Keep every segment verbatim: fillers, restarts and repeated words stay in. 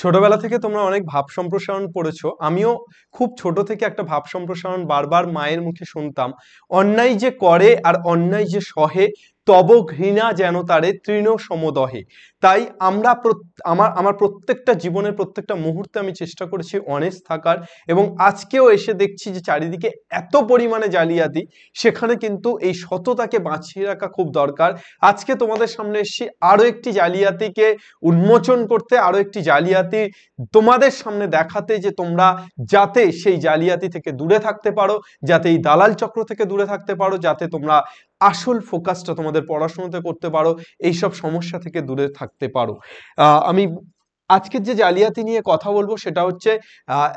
ছোটবেলা থেকে তোমরা অনেক ভাব সম্প্রসারণ পড়েছো, আমিও খুব ছোট থেকে একটা ভাব সম্প্রসারণ বারবার মায়ের মুখে শুনতাম, অন্যায় যে করে আর অন্যায় যে সহে তব ঘৃণা যেন তারে তৃণ সমদহে। তাই আমরা আমার আমার প্রত্যেকটা জীবনের প্রত্যেকটা মুহূর্তে আমি চেষ্টা করেছি অনেস্ট থাকার, এবং আজকেও এসে দেখছি যে চারিদিকে এত পরিমাণে জালিয়াতি, সেখানে কিন্তু এই সততাকে বাঁচিয়ে রাখা খুব দরকার। আজকে তোমাদের সামনে এসেছি আরও একটি জালিয়াতিকে উন্মোচন করতে, আরও একটি জালিয়াতি তোমাদের সামনে দেখাতে, যে তোমরা যাতে সেই জালিয়াতি থেকে দূরে থাকতে পারো, যাতে এই দালাল চক্র থেকে দূরে থাকতে পারো, যাতে তোমরা আসল ফোকাসটা তোমাদের পড়াশোনাতে করতে পারো, এইসব সমস্যা থেকে দূরে থাকতে পারো। আমি আজকের যে জালিয়াতি নিয়ে কথা বলবো সেটা হচ্ছে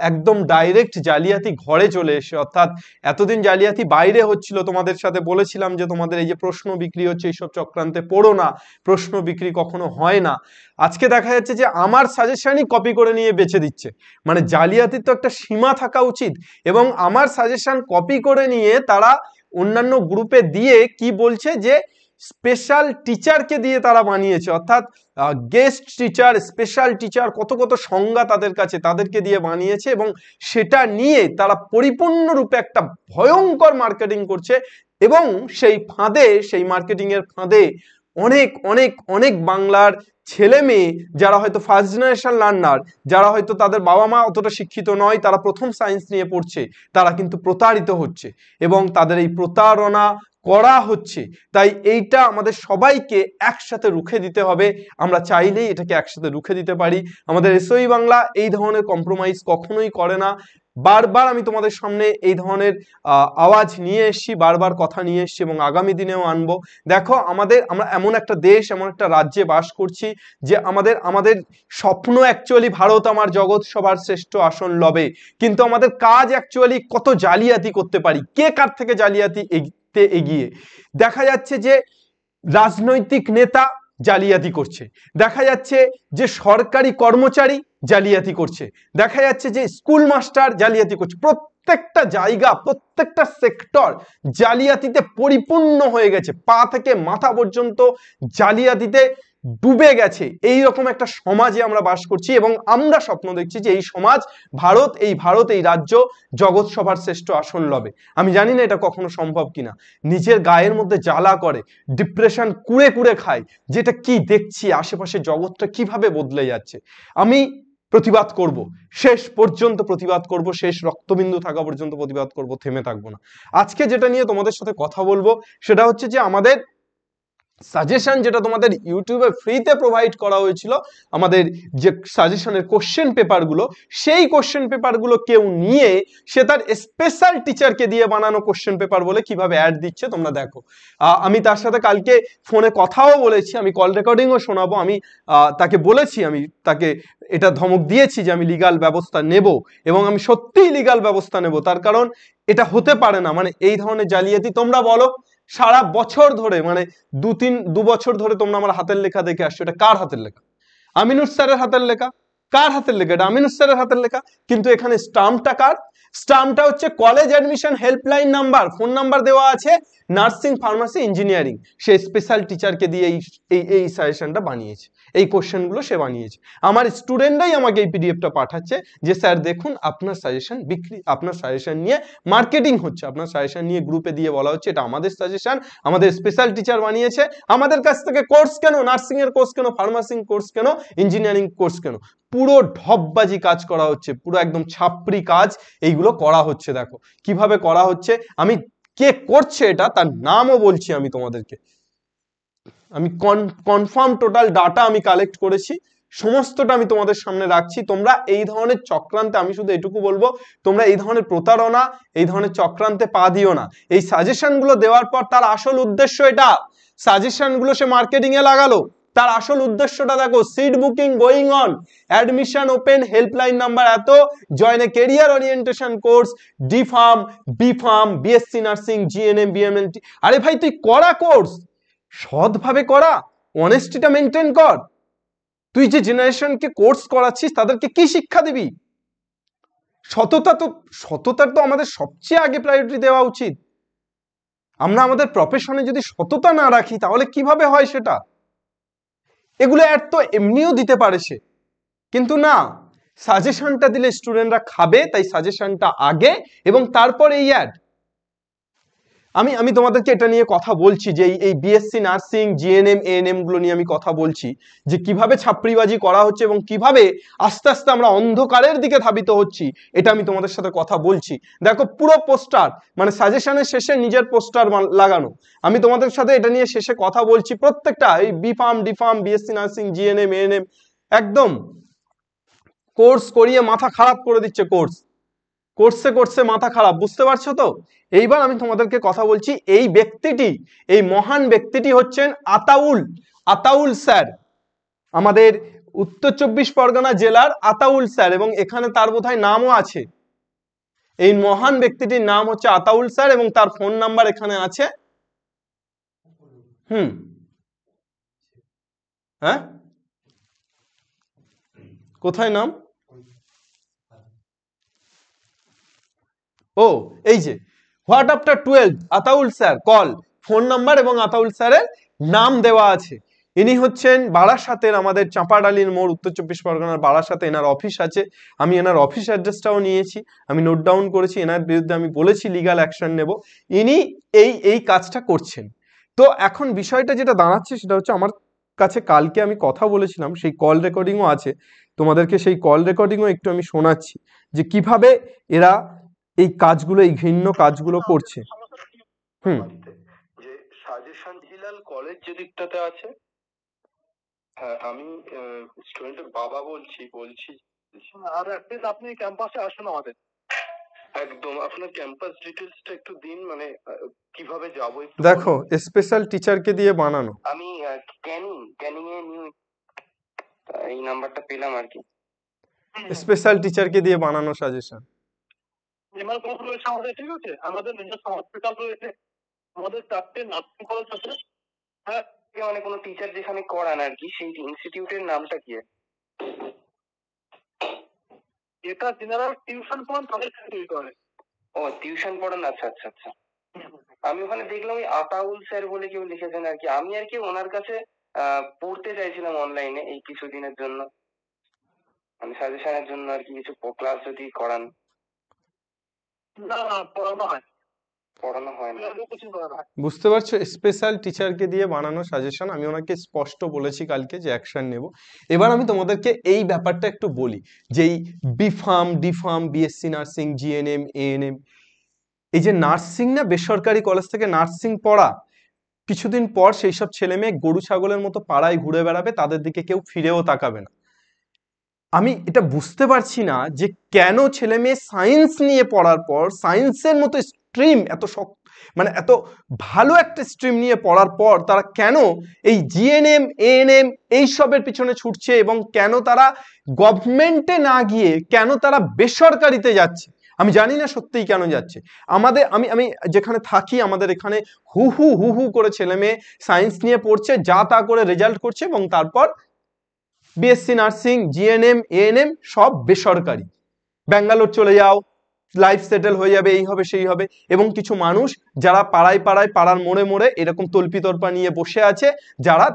একদম ডাইরেক্ট জালিয়াতি ঘরে চলে এসে, অর্থাৎ এতদিন জালিয়াতি বাইরে হচ্ছিল, তোমাদের সাথে বলেছিলাম যে তোমাদের এই যে প্রশ্ন বিক্রি হচ্ছে এইসব চক্রান্তে পড়ো না, প্রশ্ন বিক্রি কখনো হয় না। আজকে দেখা যাচ্ছে যে আমার সাজেশনই কপি করে নিয়ে বেচে দিচ্ছে, মানে জালিয়াতির তো একটা সীমা থাকা উচিত, এবং আমার সাজেশন কপি করে নিয়ে তারা অন্যান্য গ্রুপে দিয়ে কি বলছে যে স্পেশাল টিচারকে দিয়ে তারা বানিয়েছে, অর্থাৎ গেস্ট টিচার, স্পেশাল টিচার, কত কত সংজ্ঞা তাদের কাছে, তাদেরকে দিয়ে বানিয়েছে, এবং সেটা নিয়ে তারা পরিপূর্ণরূপে একটা ভয়ঙ্কর মার্কেটিং করছে। এবং সেই ফাঁদে, সেই মার্কেটিংয়ের ফাঁদে অনেক অনেক অনেক বাংলার ছেলে মেয়ে যারা হয়তো ফার্স্ট জেনারেশন লার্নার, যারা হয়তো তাদের বাবা মা অতটা শিক্ষিত নয়, তারা প্রথম সায়েন্স নিয়ে পড়ছে, তারা কিন্তু প্রতারিত হচ্ছে এবং তাদের এই প্রতারণা করা হচ্ছে। তাই এইটা আমাদের সবাইকে একসাথে রুখে দিতে হবে, আমরা চাইলেই এটাকে একসাথে রুখে দিতে পারি। আমাদের এসওই বাংলা এই ধরনের কম্প্রোমাইজ কখনোই করে না। বারবার আমি তোমাদের সামনে এই ধরনের আওয়াজ নিয়ে এসছি, বারবার কথা নিয়ে এসছি, এবং আগামী দিনেও আনবো। দেখো, আমাদের আমরা এমন একটা দেশ, এমন একটা রাজ্যে বাস করছি যে আমাদের আমাদের স্বপ্ন অ্যাকচুয়ালি ভারত আমার জগৎ সবার শ্রেষ্ঠ আসন লবে, কিন্তু আমাদের কাজ অ্যাকচুয়ালি কত জালিয়াতি করতে পারি, কে কার থেকে জালিয়াতি এগিয়ে। দেখা যাচ্ছে যে রাজনৈতিক নেতা জালিয়াতি করছে, দেখা যাচ্ছে যে সরকারি কর্মচারী জালিয়াতি করছে, দেখা যাচ্ছে যে স্কুল মাস্টার জালিয়াতি করছে। প্রত্যেকটা জায়গা, প্রত্যেকটা সেক্টর জালিয়াতিতে পরিপূর্ণ হয়ে গেছে, পা থেকে মাথা পর্যন্ত জালিয়াতিতে ডুবে গেছে। এই রকম একটা সমাজে আমরা বাস করছি, এবং আমরা স্বপ্ন দেখছি যে এই সমাজ ভারত, এই ভারত, এই রাজ্য জগৎ সবার শ্রেষ্ঠ আসন লবে। আমি জানি না এটা কখনো সম্ভব কিনা। নিজের গায়ের মধ্যে জ্বালা করে, ডিপ্রেশন কুড়ে কুড়ে খায়, যেটা কি দেখছি আশেপাশে, জগৎটা কিভাবে বদলে যাচ্ছে। আমি প্রতিবাদ করব, শেষ পর্যন্ত প্রতিবাদ করব, শেষ রক্তবিন্দু থাকা পর্যন্ত প্রতিবাদ করব, থেমে থাকবো না। আজকে যেটা নিয়ে তোমাদের সাথে কথা বলবো সেটা হচ্ছে যে আমাদের সাজেশন, যেটা তোমাদের ইউটিউবে ফ্রিতে প্রোভাইড করা হয়েছিল, আমাদের যে সাজেশনের কোশ্চেন পেপারগুলো, সেই কোশ্চেন পেপারগুলো কেউ নিয়ে সে তার স্পেশাল টিচারকে দিয়ে বানানো কোশ্চেন পেপার বলে কিভাবে অ্যাড দিচ্ছে তোমরা দেখো। আমি তার সাথে কালকে ফোনে কথাও বলেছি, আমি কল রেকর্ডিংও শোনাবো। আমি তাকে বলেছি, আমি তাকে এটা ধমক দিয়েছি যে আমি লিগাল ব্যবস্থা নেব, এবং আমি সত্যিই লিগাল ব্যবস্থা নেব। তার কারণ এটা হতে পারে না, মানে এই ধরনের জালিয়াতি তোমরা বলো সারা বছর ধরে, মানে দু তিন দু বছর ধরে তোমরা আমার হাতের লেখা দেখে আসছো। এটা কার হাতের লেখা? আমিন উশারের হাতের লেখা। কার হাতের লেখা? এটা আমিন উশারের হাতের লেখা, কিন্তু এখানে স্টাম্পটা কার? স্টাম্পটা হচ্ছে college admission helpline number, phone number দেওয়া আছে নার্সিং, ফার্মাসি, ইঞ্জিনিয়ারিং। সে স্পেশাল টিচারকে দিয়ে এই এই সাজেশনটা বানিয়েছে, এই কোশ্চেনগুলো সে বানিয়েছে। আমার স্টুডেন্টরাই আমাকে এই পিডিএফটা পাঠাচ্ছে যে স্যার দেখুন, আপনার সাজেশন বিক্রি, আপনার সাজেশন নিয়ে মার্কেটিং হচ্ছে, আপনার সাজেশন নিয়ে গ্রুপে দিয়ে বলা হচ্ছে এটা আমাদের সাজেশন, আমাদের স্পেশাল টিচার বানিয়েছে, আমাদের কাছ থেকে কোর্স কেন, নার্সিংয়ের কোর্স কেন, ফার্মাসিং কোর্স কেন, ইঞ্জিনিয়ারিং কোর্স কেন। পুরো ঢপবাজি কাজ করা হচ্ছে, পুরো একদম ছাপড়ি কাজ এইগুলো করা হচ্ছে। দেখো কিভাবে করা হচ্ছে, আমি কে করছে এটা তার নামও বলছি আমি তোমাদেরকে। আমি কনফার্ম টোটাল ডাটা আমি কালেক্ট করেছি, সমস্তটা আমি তোমাদের সামনে রাখছি। তোমরা এই ধরনের চক্রান্তে, আমি শুধু এটুকু বলবো, তোমরা এই ধরনের প্রতারণা, এই ধরনের চক্রান্তে পা দিও না। এই সাজেশনগুলো দেওয়ার পর তার আসল উদ্দেশ্য এটা, সাজেশনগুলো সে মার্কেটিংয়ে লাগালো, তার আসল উদ্দেশ্যটা দেখো, seat booking going on, admission open, helpline number এত, join a career orientation course, D pharm, B pharm, BSc nursing, GNM, BMLT. আরে ভাই, তুই করা কোর্স সৎভাবে করা, অনেস্টিটা মেনটেন কর। তুই যে জেনারেশনকে কোর্স করাচ্ছিস তাদেরকে কি শিক্ষা দিবি? সততা তো, সততার তো আমাদের সবচেয়ে আগে প্রায়োরিটি দেওয়া উচিত। আমরা আমাদের প্রফেশনে যদি সততা না রাখি তাহলে কিভাবে হয় সেটা? এগুলো অ্যাড তো এমনিও দিতে পারে সে, কিন্তু না, সাজেশনটা দিলে স্টুডেন্টরা খাবে, তাই সাজেশনটা আগে এবং তারপর এই অ্যাড। আমি আমি তোমাদেরকে এটা নিয়ে কথা বলছি যে এই বিএসসি নার্সিং, জিএনএম, এএনএম গুলো নিয়ে আমি কথা বলছি যে কিভাবে ছাপড়িবাজি করা হচ্ছে এবং কিভাবে আস্তে আস্তে আমরা অন্ধকারের দিকে ধাবিত হচ্ছি, এটা আমি তোমাদের সাথে কথা বলছি। দেখো পুরো পোস্টার, মানে সাজেশনের শেষে নিজের পোস্টার লাগানো। আমি তোমাদের সাথে এটা নিয়ে শেষে কথা বলছি, প্রত্যেকটা এই B pharm, D.Pharm, BSc nursing, GNM, ANM একদম কোর্স করিয়ে মাথা খারাপ করে দিচ্ছে। কোর্স করছে করছে মাথা খারাপ, বুঝতে পারছো তো? এইবার আমি তোমাদেরকে কথা বলছি, এই ব্যক্তিটি, এই মহান ব্যক্তিটি হচ্ছেন আতাউল, আতাউল স্যার, আমাদের উত্তর চব্বিশ পরগনা জেলার আতাউল স্যার, এবং এখানে তার বোধহয় নামও আছে। এই মহান ব্যক্তিটির নাম হচ্ছে আতাউল স্যার এবং তার ফোন নাম্বার এখানে আছে। হুম হ্যাঁ, কোথায় নাম? ও এই যে what after twelve Ataul sir call, phone number এবং আতাউল স্যারের নাম দেওয়া আছে। ইনি হচ্ছেন বারাসাতের, আমাদের চাঁপাডালির মোড়, উত্তর চব্বিশ পরগনার বারাসাতে এনার অফিস আছে। আমি এনার অফিস অ্যাড্রেসটাও নিয়েছি, আমি নোট ডাউন করেছি, এনার বিরুদ্ধে আমি বলেছি লিগাল অ্যাকশন নেব। ইনি এই এই কাজটা করছেন। তো এখন বিষয়টা যেটা দাঁড়াচ্ছে সেটা হচ্ছে, আমার কাছে কালকে আমি কথা বলেছিলাম, সেই কল রেকর্ডিংও আছে, তোমাদেরকে সেই কল রেকর্ডিংও একটু আমি শোনাচ্ছি যে কিভাবে এরা এই কাজগুলো, এই ঘৃণ্য কাজগুলো করছে। হুম যে সাজেশন হিলাল কলেজ যে দিকটাতে আছে, হ্যাঁ আমি স্টুডেন্টের বাবা বলছি বলছি আর একদিন আপনি ক্যাম্পাসে আসুন আমাদের, একদম আপনার ক্যাম্পাস ডিটেইলসটা একটু দিন, মানে কিভাবে যাব। দেখো স্পেশাল টিচারকে দিয়ে বানানো, আমি ক্যানিং ক্যানিং এ নিউ এই নাম্বারটা পেলাম আর কি, স্পেশাল টিচারকে দিয়ে বানানো সাজেশন। আমাদের ঠিক আছে, আমাদের নিজস্ব হসপিটাল রয়েছে, আমাদের চারটে নার্সিং কলেজ আছে। হ্যাঁ মানে কোনো টিচার যেখানে করান আর কি, সেই ইনস্টিটিউটের নামটা কি এটা? জেনারেল টিউশন পড়ান, তাদের তৈরি করে। ও টিউশন পড়ান, আচ্ছা আচ্ছা আচ্ছা। আমি ওখানে দেখলাম ওই আতাউল স্যার বলে কেউ লিখেছেন আর কি। আমি আর কি ওনার কাছে পড়তে চাইছিলাম অনলাইনে এই কিছুদিনের জন্য, মানে সাজেশনের জন্য আর কি, কিছু ক্লাস যদি করান। বুঝতে পারছো, স্পেশাল টিচারকে দিয়ে বানানো সাজেশন। আমি ওনাকে স্পষ্ট বলেছি কালকে যে অ্যাকশন নেব। এবার আমি তোমাদেরকে এই ব্যাপারটা একটু বলি যে B Pharm, D.Pharm, BSc nursing, GNM, ANM, এই যে নার্সিং না, বেসরকারি কলেজ থেকে নার্সিং পড়া, কিছুদিন পর সেই সব ছেলে মেয়ে গরু ছাগলের মতো পাড়ায় ঘুরে বেড়াবে, তাদের দিকে কেউ ফিরেও তাকাবে না। আমি এটা বুঝতে পারছি না যে কেন ছেলে মেয়ে সায়েন্স নিয়ে পড়ার পর, সায়েন্সের মতো স্ট্রিম, এত শক্ত মানে এত ভালো একটা স্ট্রিম নিয়ে পড়ার পর তারা কেন এই জিএনএম, এএনএম এইসবের পিছনে ছুটছে এবং কেন তারা গভর্নমেন্টে না গিয়ে কেন তারা বেসরকারিতে যাচ্ছে। আমি জানি না সত্যিই কেন যাচ্ছে। আমাদের আমি আমি যেখানে থাকি, আমাদের এখানে হু হু হু হু করে ছেলে মেয়ে সায়েন্স নিয়ে পড়ছে, যা তা করে রেজাল্ট করছে এবং তারপর বিএসসি নার্সিং, জিএনএম, এএনএম সব বেসরকারি, ব্যাঙ্গালোর চলে যাও, লাইফ সেটেল হয়ে যাবে, এই হবে সেই হবে। এবং কিছু মানুষ যারা পাড়ায় পাড়ায়, পাড়ার মোড়ে মোড়ে এরকম তল্পি তল্পা নিয়ে বসে আছে, যারা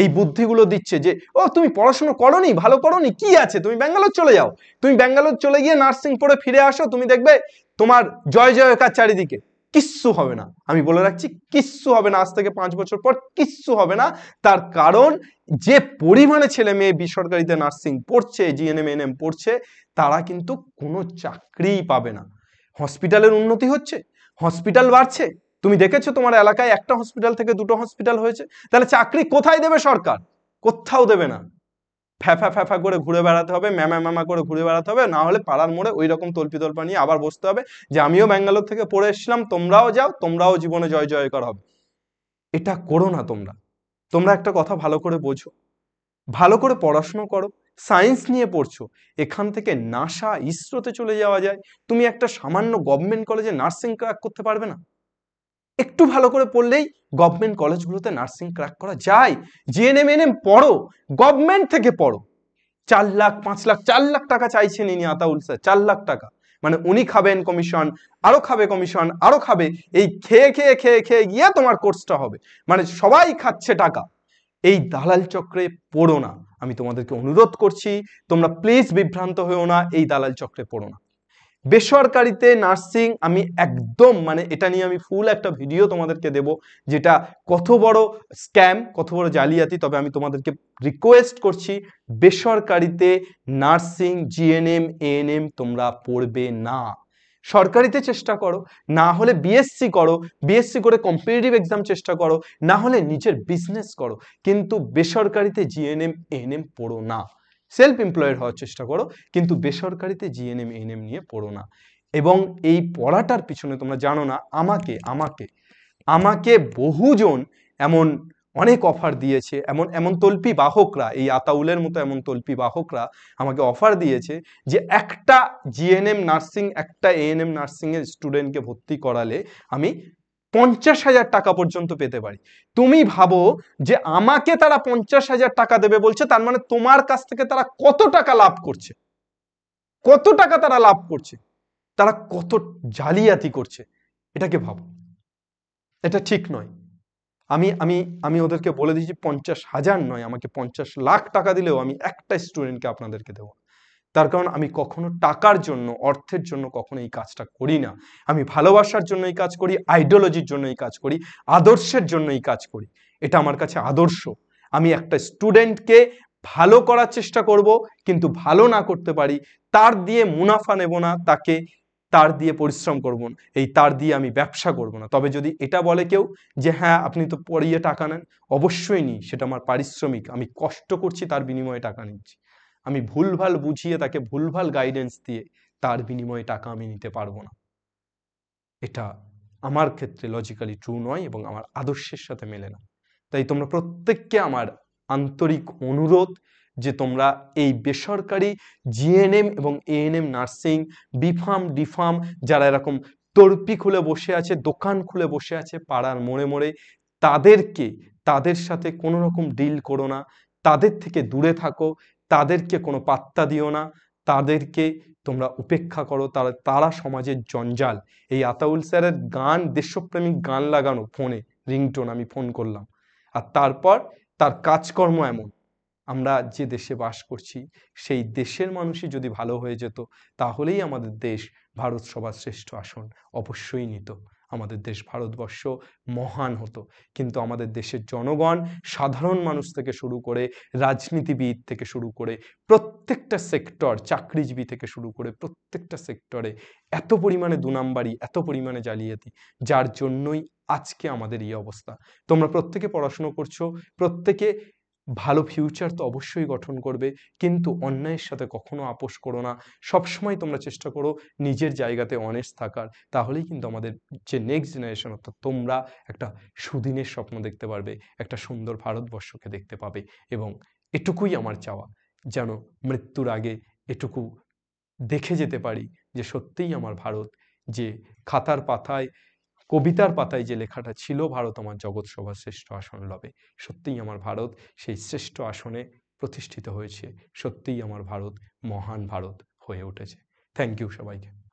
এই বুদ্ধিগুলো দিচ্ছে যে ও তুমি পড়াশোনা করোনি, ভালো করোনি, কি আছে, তুমি ব্যাঙ্গালোর চলে যাও, তুমি ব্যাঙ্গালোর চলে গিয়ে নার্সিং পড়ে ফিরে আসো, তুমি দেখবে তোমার জয় জয়কার চারিদিকে। কিচ্ছু হবে না, আমি বলে রাখছি কিচ্ছু হবে না। আজ থেকে পাঁচ বছর পর কিচ্ছু হবে না। তার কারণ যে পরিমাণে ছেলে মেয়ে বেসরকারিতে নার্সিং পড়ছে, জিএনএম, এএনএম পড়ছে, তারা কিন্তু কোনো চাকরিই পাবে না। হসপিটালের উন্নতি হচ্ছে, হসপিটাল বাড়ছে, তুমি দেখেছো তোমার এলাকায় একটা হসপিটাল থেকে দুটো হসপিটাল হয়েছে, তাহলে চাকরি কোথায় দেবে সরকার? কোথাও দেবে না। ফ্যাফা ফ্যাফা করে ঘুরে বেড়াতে হবে, ম্যামা ম্যামা করে ঘুরে বেড়াতে হবে, না হলে পাড়ার মোড়ে ওই রকম তল্পি তল্পা নিয়ে আবার বসতে হবে যে আমিও ব্যাঙ্গালোর থেকে পড়ে এসেছিলাম, তোমরাও যাও, তোমরাও জীবনে জয় জয়কার হবে। এটা করো না তোমরা। তোমরা একটা কথা ভালো করে বোঝো, ভালো করে পড়াশুনো করো, সায়েন্স নিয়ে পড়ছো, এখান থেকে নাসা, ইসরোতে চলে যাওয়া যায়। তুমি একটা সামান্য গভর্নমেন্ট কলেজে নার্সিং ক্র্যাক করতে পারবে না? একটু ভালো করে পড়লেই গভর্নমেন্ট কলেজগুলোতে নার্সিং ক্র্যাক করা যায়। জিএনএম, এএনএম পড়ো, গভর্নমেন্ট থেকে পড়ো। চার লাখ পাঁচ লাখ চার লাখ টাকা চাইছেন ইনি আতাউল স্যার, চার লাখ টাকা মানে উনি খাবেন কমিশন, আরো খাবে কমিশন, আরো খাবে, এই খেয়ে খেয়ে খেয়ে খেয়ে গিয়ে তোমার কোর্সটা হবে, মানে সবাই খাচ্ছে টাকা। এই দালাল চক্রে পড়ো না। আমি তোমাদেরকে অনুরোধ করছি, তোমরা প্লিজ বিভ্রান্ত হয়েও না, এই দালাল চক্রে পড়ো না। বেসরকারিতে নার্সিং আমি একদম মানে এটা নিয়ে আমি ফুল একটা ভিডিও তোমাদেরকে দেব, যেটা কত বড় স্ক্যাম, কত বড় জালিয়াতি। তবে আমি তোমাদেরকে রিকোয়েস্ট করছি, বেসরকারিতে নার্সিং জিএনএম এএনএম তোমরা পড়বে না। সরকারিতে চেষ্টা করো, না হলে বিএসসি করো, বিএসসি করে কম্পিটিটিভ এক্সাম চেষ্টা করো, না হলে নিজের বিজনেস করো, কিন্তু বেসরকারিতে জিএনএম এএনএম পড়ো না। সেলফ এমপ্লয়েড হওয়ার চেষ্টা করো, কিন্তু বেসরকারিতে জিএনএম এএনএম নিয়ে পড়ো না। এবং এই পড়াটার পিছনে তোমরা জানো না, আমাকে আমাকে আমাকে বহুজন এমন অনেক অফার দিয়েছে, এমন এমন তল্পি বাহকরা, এই আতাউলের মতো এমন তল্পি বাহকরা আমাকে অফার দিয়েছে যে একটা জিএনএম নার্সিং, একটা এএনএম নার্সিংয়ের স্টুডেন্টকে ভর্তি করালে আমি পঞ্চাশ হাজার টাকা পর্যন্ত পেতে পারি। তুমি ভাবো যে আমাকে তারা পঞ্চাশ হাজার টাকা দেবে বলছে, তার মানে তোমার কাছ থেকে তারা কত টাকা লাভ করছে, কত টাকা তারা লাভ করছে, তারা কত জালিয়াতি করছে, এটাকে ভাবো। এটা ঠিক নয়। আমি আমি আমি ওদেরকে বলে দিয়েছি পঞ্চাশ হাজার নয়, আমাকে পঞ্চাশ লাখ টাকা দিলেও আমি একটা স্টুডেন্টকে আপনাদেরকে দেবো। তার কারণ আমি কখনো টাকার জন্য, অর্থের জন্য কখনো এই কাজটা করি না। আমি ভালোবাসার জন্য এই কাজ করি, আইডিওলজির জন্য এই কাজ করি, আদর্শের জন্য এই কাজ করি। এটা আমার কাছে আদর্শ। আমি একটা স্টুডেন্টকে ভালো করার চেষ্টা করব, কিন্তু ভালো না করতে পারি তার দিয়ে মুনাফা নেব না, তাকে তার দিয়ে পরিশ্রম করব না, এই তার দিয়ে আমি ব্যবসা করব না। তবে যদি এটা বলে কেউ যে হ্যাঁ আপনি তো পড়িয়ে টাকা নেন, অবশ্যই নিই, সেটা আমার পারিশ্রমিক, আমি কষ্ট করছি তার বিনিময়ে টাকা নিচ্ছি। আমি ভুলভাল বুঝিয়ে তাকে ভুলভাল গাইডেন্স দিয়ে তার বিনিময়ে টাকা আমি নিতে পারবো না। এটা আমার ক্ষেত্রে লজিক্যালি ট্রু নয় এবং আমার আদর্শের সাথে মেলে না। তাই তোমরা প্রত্যেককে আমার আন্তরিক অনুরোধ যে তোমরা এই বেসরকারি জিএনএম এবং এএনএম নার্সিং, বিফার্ম, ডিফার্ম, যারা এরকম তর্পি খুলে বসে আছে, দোকান খুলে বসে আছে পাড়ার মোড়ে মোড়ে, তাদেরকে তাদের সাথে কোনো রকম ডিল করো না, তাদের থেকে দূরে থাকো, তাদেরকে কোনো পাত্তা দিও না, তাদেরকে তোমরা উপেক্ষা করো। তারা তারা সমাজের জঞ্জাল। এই আতাউল স্যারের গান, দেশপ্রেমিক গান লাগানো ফোনে রিংটোন, আমি ফোন করলাম, আর তারপর তার কাজকর্ম এমন। আমরা যে দেশে বাস করছি সেই দেশের মানুষই যদি ভালো হয়ে যেত, তাহলেই আমাদের দেশ ভারত সবার শ্রেষ্ঠ আসন অবশ্যই নিত, আমাদের দেশ ভারতবর্ষ মহান হতো। কিন্তু আমাদের দেশের জনগণ, সাধারণ মানুষ থেকে শুরু করে রাজনীতিবিদ থেকে শুরু করে প্রত্যেকটা সেক্টর, চাকরিজীবী থেকে শুরু করে প্রত্যেকটা সেক্টরে এত পরিমাণে দুনাম্বারি, এত পরিমাণে জালিয়াতি, যার জন্যই আজকে আমাদের এই অবস্থা। তোমরা প্রত্যেকে পড়াশুনো করছো, প্রত্যেকে ভালো ফিউচার তো অবশ্যই গঠন করবে, কিন্তু অন্যায়ের সাথে কখনো আপোষ করো না। সবসময় তোমরা চেষ্টা করো নিজের জায়গাতে অনেস্ট থাকার, তাহলেই কিন্তু আমাদের যে নেক্সট জেনারেশন, অর্থাৎ তোমরা একটা সুদিনের স্বপ্ন দেখতে পারবে, একটা সুন্দর ভারতবর্ষকে দেখতে পাবে। এবং এটুকুই আমার চাওয়া, যেন মৃত্যুর আগে এটুকু দেখে যেতে পারি যে সত্যিই আমার ভারত, যে খাতার পাতায়, কবিতার পাতায় যে লেখাটা ছিল, ভারত আমার জগৎ সভার শ্রেষ্ঠ আসন লবে, সত্যিই আমার ভারত সেই শ্রেষ্ঠ আসনে প্রতিষ্ঠিত হয়েছে, সত্যিই আমার ভারত মহান ভারত হয়ে উঠেছে। থ্যাংক ইউ সবাইকে।